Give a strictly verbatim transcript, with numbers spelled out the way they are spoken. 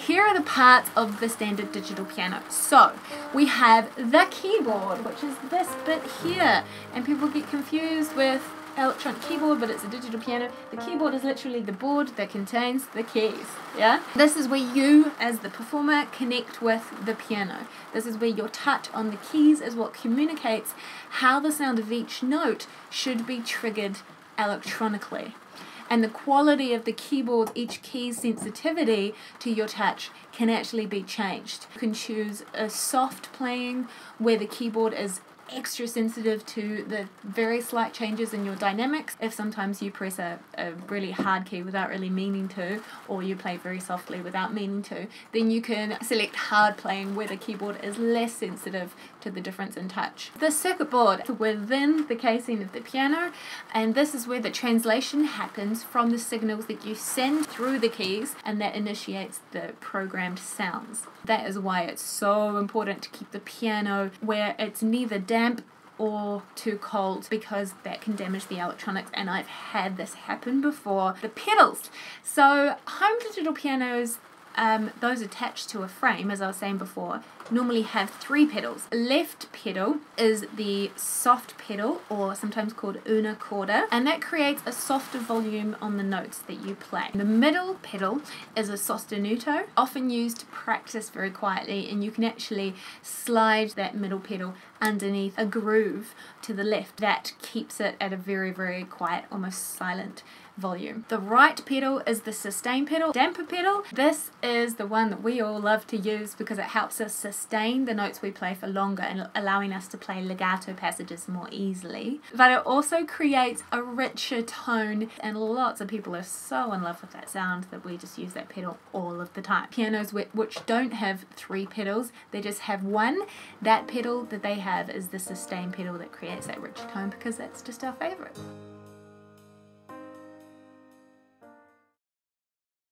here are the parts of the standard digital piano. So we have the keyboard, which is this bit here, and people get confused with electronic keyboard, but it's a digital piano. The keyboard is literally the board that contains the keys, yeah? This is where you, as the performer, connect with the piano. This is where your touch on the keys is what communicates how the sound of each note should be triggered electronically. And the quality of the keyboard, each key's sensitivity to your touch can actually be changed. You can choose a soft playing where the keyboard is extra sensitive to the very slight changes in your dynamics. If sometimes you press a, a really hard key without really meaning to, or you play very softly without meaning to, then you can select hard playing where the keyboard is less sensitive to the difference in touch. The circuit board within the casing of the piano, and this is where the translation happens from the signals that you send through the keys, and that initiates the programmed sounds. That is why it's so important to keep the piano where it's neither damp or too cold, because that can damage the electronics, and I've had this happen before. The pedals. So home digital pianos, um, those attached to a frame, as I was saying before, normally have three pedals. Left pedal is the soft pedal, or sometimes called una corda, and that creates a softer volume on the notes that you play. The middle pedal is a sostenuto, often used to practice very quietly, and you can actually slide that middle pedal underneath a groove to the left. That keeps it at a very, very quiet, almost silent volume. The right pedal is the sustain pedal, damper pedal. This is the one that we all love to use because it helps us sustain sustain the notes we play for longer and allowing us to play legato passages more easily, but it also creates a richer tone, and lots of people are so in love with that sound that we just use that pedal all of the time. Pianos which don't have three pedals, they just have one, that pedal that they have is the sustain pedal that creates that rich tone because that's just our favorite.